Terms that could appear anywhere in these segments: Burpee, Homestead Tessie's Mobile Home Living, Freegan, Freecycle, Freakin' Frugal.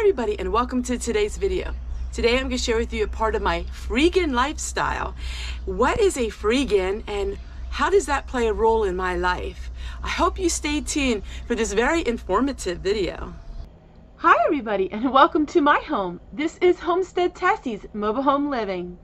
Hi everybody and welcome to today's video. Today I'm going to share with you a part of my freegan lifestyle. What is a freegan and how does that play a role in my life? I hope you stay tuned for this very informative video. Hi everybody and welcome to my home. This is Homestead Tessie's Mobile Home Living.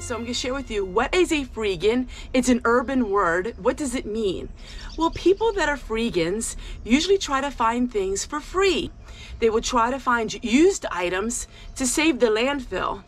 So I'm going to share with you, what is a freegan? It's an urban word. What does it mean? Well, people that are freegans usually try to find things for free. They will try to find used items to save the landfill.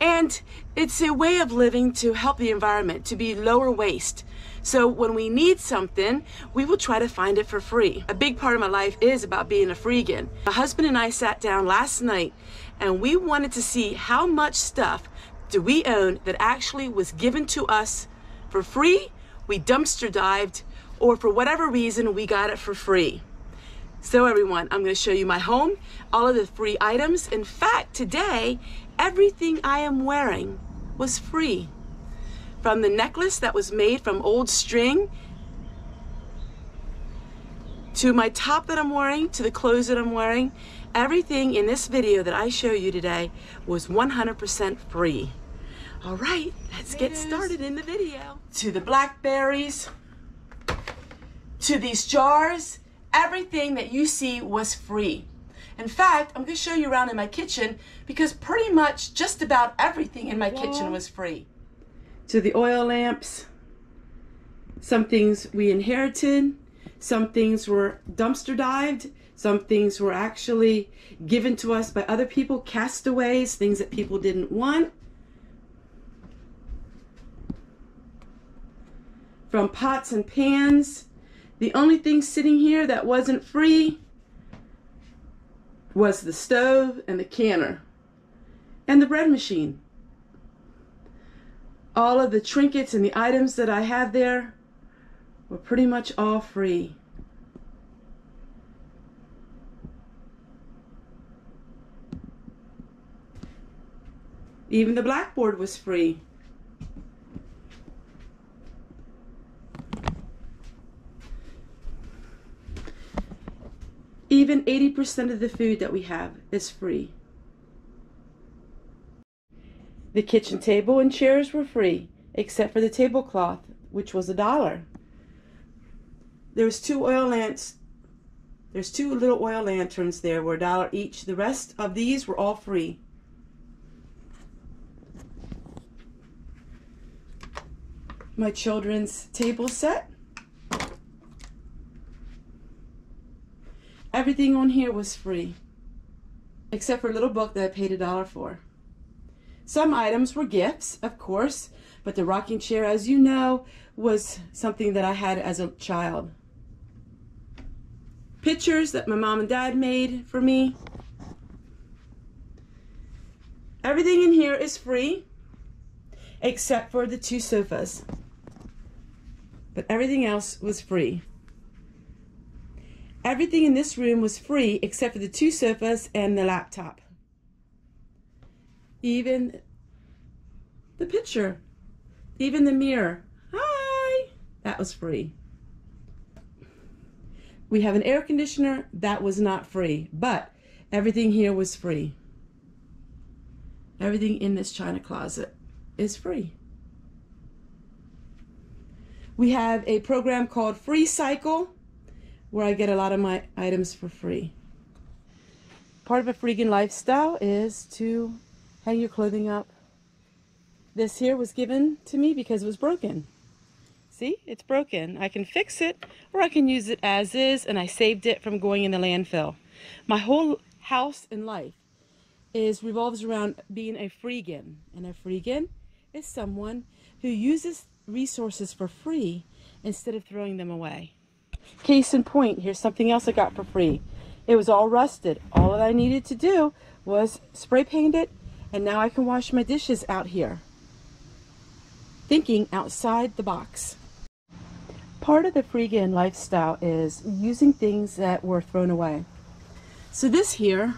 And it's a way of living to help the environment, to be lower waste. So when we need something, we will try to find it for free. A big part of my life is about being a freegan. My husband and I sat down last night and we wanted to see how much stuff do we own that actually was given to us for free, we dumpster dived, or for whatever reason we got it for free. So everyone, I'm going to show you my home, all of the free items. In fact, today everything I am wearing was free. From the necklace that was made from old string, to my top that I'm wearing, to the clothes that I'm wearing, everything in this video that I show you today was 100% free. All right, let's get started in the video. To the blackberries, to these jars, everything that you see was free. In fact, I'm going to show you around in my kitchen because pretty much just about everything in my kitchen was free. To the oil lamps, some things we inherited. Some things were dumpster dived. Some things were actually given to us by other people, castaways, things that people didn't want. From pots and pans, the only thing sitting here that wasn't free was the stove and the canner and the bread machine. All of the trinkets and the items that I have there were pretty much all free. Even the blackboard was free. Even 80% of the food that we have is free. The kitchen table and chairs were free, except for the tablecloth, which was $1. There's two little oil lanterns there were $1 each. The rest of these were all free. My children's table set. Everything on here was free, except for a little book that I paid $1 for. Some items were gifts, of course, but the rocking chair, as you know, was something that I had as a child. Pictures that my mom and dad made for me. Everything in here is free except for the two sofas, but everything else was free. Everything in this room was free except for the two sofas and the laptop. Even the picture, even the mirror, hi, that was free. We have an air conditioner, that was not free, but everything here was free. Everything in this china closet is free. We have a program called Freecycle where I get a lot of my items for free. Part of a freegan lifestyle is to hang your clothing up. This here was given to me because it was broken. See, it's broken. I can fix it or I can use it as is, and I saved it from going in the landfill. My whole house and life revolves around being a freegan, and a freegan is someone who uses resources for free instead of throwing them away. Case in point, here's something else I got for free. It was all rusted. All that I needed to do was spray paint it, and now I can wash my dishes out here. Thinking outside the box. Part of the Freakin' lifestyle is using things that were thrown away. So this here,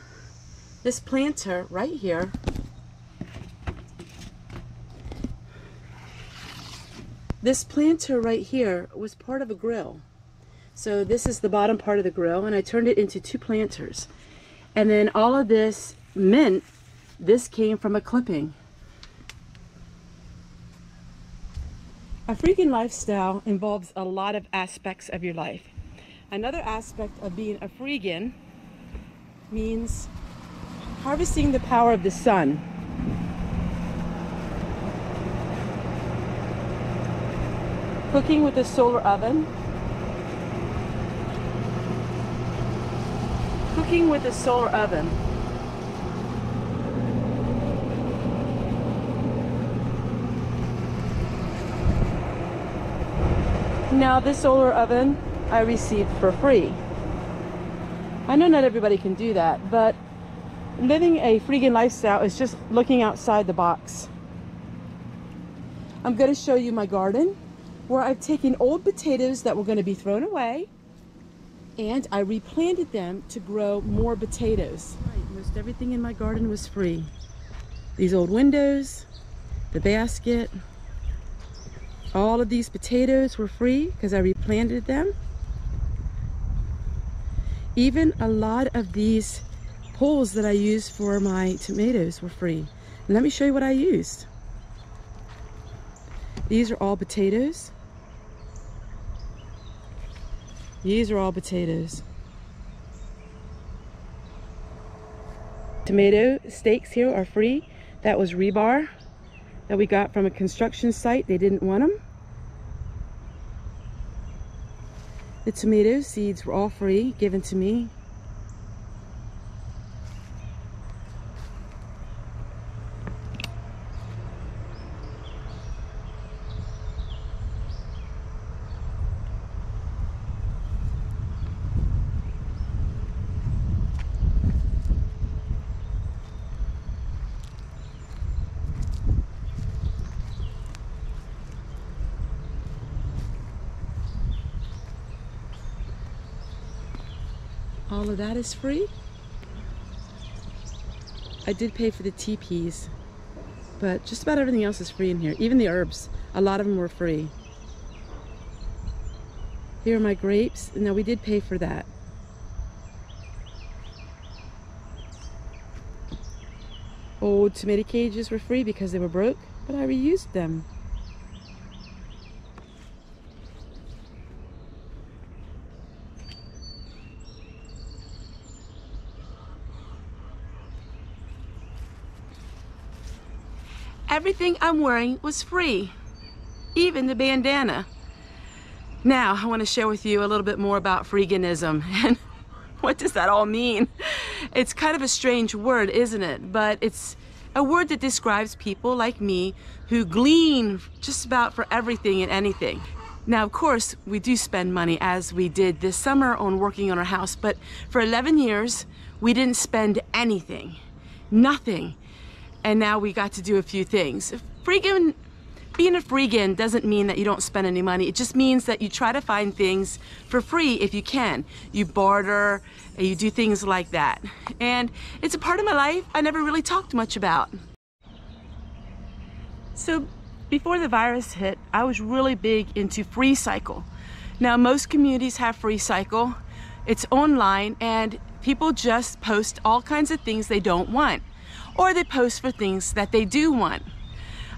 this planter right here, was part of a grill. So this is the bottom part of the grill, and I turned it into two planters. And then all of this mint, this came from a clipping. A Freakin' lifestyle involves a lot of aspects of your life. Another aspect of being a Freakin' means harvesting the power of the sun. Cooking with a solar oven. Now this solar oven I received for free. I know not everybody can do that, but living a Freakin' lifestyle is just looking outside the box. I'm going to show you my garden where I've taken old potatoes that were going to be thrown away and I replanted them to grow more potatoes. Most everything in my garden was free. These old windows, the basket, all of these potatoes were free because I replanted them. Even a lot of these poles that I used for my tomatoes were free. And let me show you what I used. These are all potatoes. Tomato stakes here are free. That was rebar that we got from a construction site. They didn't want them. The tomato seeds were all free, given to me. All of that is free. I did pay for the teepees, but just about everything else is free in here. Even the herbs, a lot of them were free. Here are my grapes. Now we did pay for that. Old tomato cages were free because they were broke, but I reused them. Everything I'm wearing was free, even the bandana. Now I want to share with you a little bit more about Freakinism and what does that all mean? It's kind of a strange word, isn't it? But it's a word that describes people like me who glean just about for everything and anything. Now, of course, we do spend money as we did this summer on working on our house, but for 11 years, we didn't spend anything, nothing. And now we got to do a few things. Freakin', being a Freakin' doesn't mean that you don't spend any money. It just means that you try to find things for free if you can. You barter, and you do things like that. And it's a part of my life I never really talked much about. So before the virus hit, I was really big into Freecycle. Now most communities have Freecycle. It's online and people just post all kinds of things they don't want, or they post for things that they do want.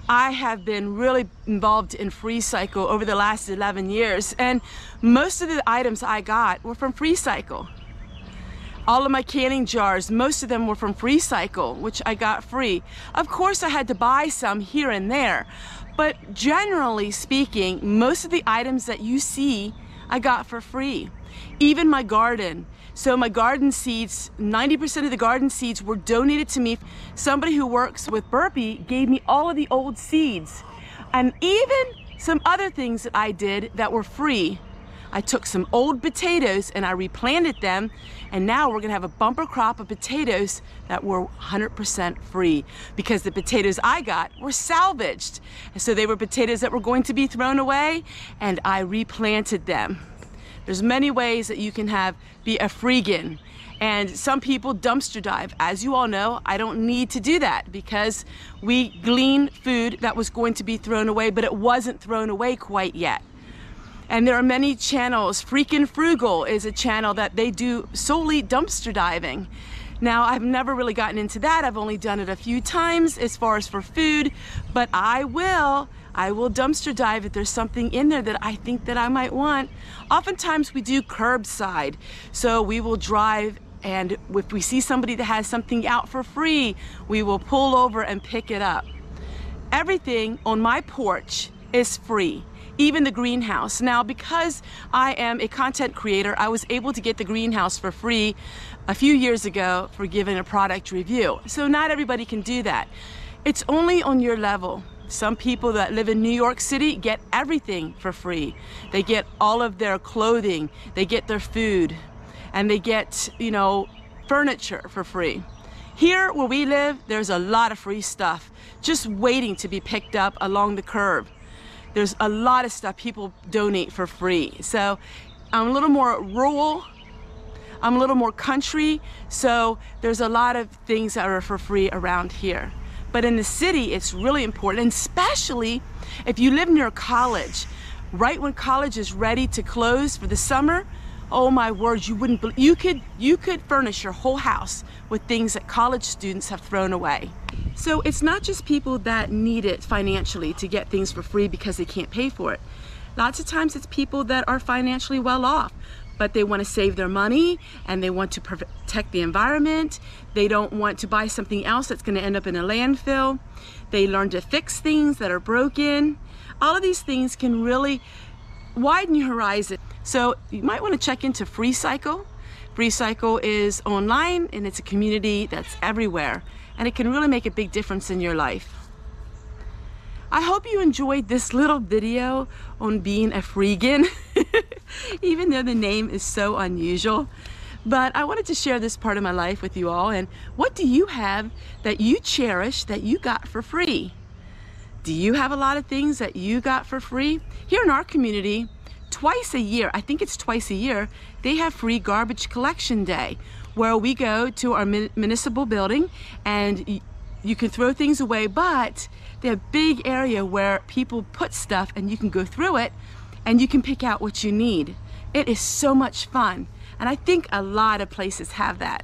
I have been really involved in Freecycle over the last 11 years, and most of the items I got were from Freecycle. All of my canning jars, most of them were from Freecycle, which I got free. Of course, I had to buy some here and there, but generally speaking, most of the items that you see, I got for free. Even my garden. So my garden seeds, 90% of the garden seeds were donated to me. Somebody who works with Burpee gave me all of the old seeds. And even some other things that I did that were free, I took some old potatoes and I replanted them, and now we're gonna have a bumper crop of potatoes that were 100% free, because the potatoes I got were salvaged. And so they were potatoes that were going to be thrown away, and I replanted them. There's many ways that you can be a freegan. And some people dumpster dive. As you all know, I don't need to do that because we glean food that was going to be thrown away, but it wasn't thrown away quite yet. And there are many channels. Freakin' Frugal is a channel that they do solely dumpster diving. Now, I've never really gotten into that. I've only done it a few times as far as for food, but I will dumpster dive if there's something in there that I think that I might want. Oftentimes we do curbside, so we will drive, and if we see somebody that has something out for free, we will pull over and pick it up. Everything on my porch is free, even the greenhouse. Now, because I am a content creator, I was able to get the greenhouse for free a few years ago for giving a product review. So not everybody can do that. It's only on your level. Some people that live in New York City get everything for free. They get all of their clothing, they get their food, and they get, you know, furniture for free. Here where we live, there's a lot of free stuff just waiting to be picked up along the curb. There's a lot of stuff people donate for free. So I'm a little more rural, I'm a little more country, so there's a lot of things that are for free around here. But in the city, it's really important, and especially if you live near college. Right when college is ready to close for the summer, oh my word, you wouldn't believe, you could furnish your whole house with things that college students have thrown away. So it's not just people that need it financially to get things for free because they can't pay for it. Lots of times it's people that are financially well off, but they want to save their money and they want to protect the environment. They don't want to buy something else that's going to end up in a landfill. They learn to fix things that are broken. All of these things can really widen your horizon. So you might want to check into Freecycle. Freecycle is online and it's a community that's everywhere, and it can really make a big difference in your life. I hope you enjoyed this little video on being a freegan, even though the name is so unusual. But I wanted to share this part of my life with you all. And what do you have that you cherish that you got for free? Do you have a lot of things that you got for free? Here in our community, twice a year, I think it's twice a year, they have free garbage collection day, where we go to our municipal building and you can throw things away, but they have a big area where people put stuff and you can go through it and you can pick out what you need. It is so much fun, and I think a lot of places have that.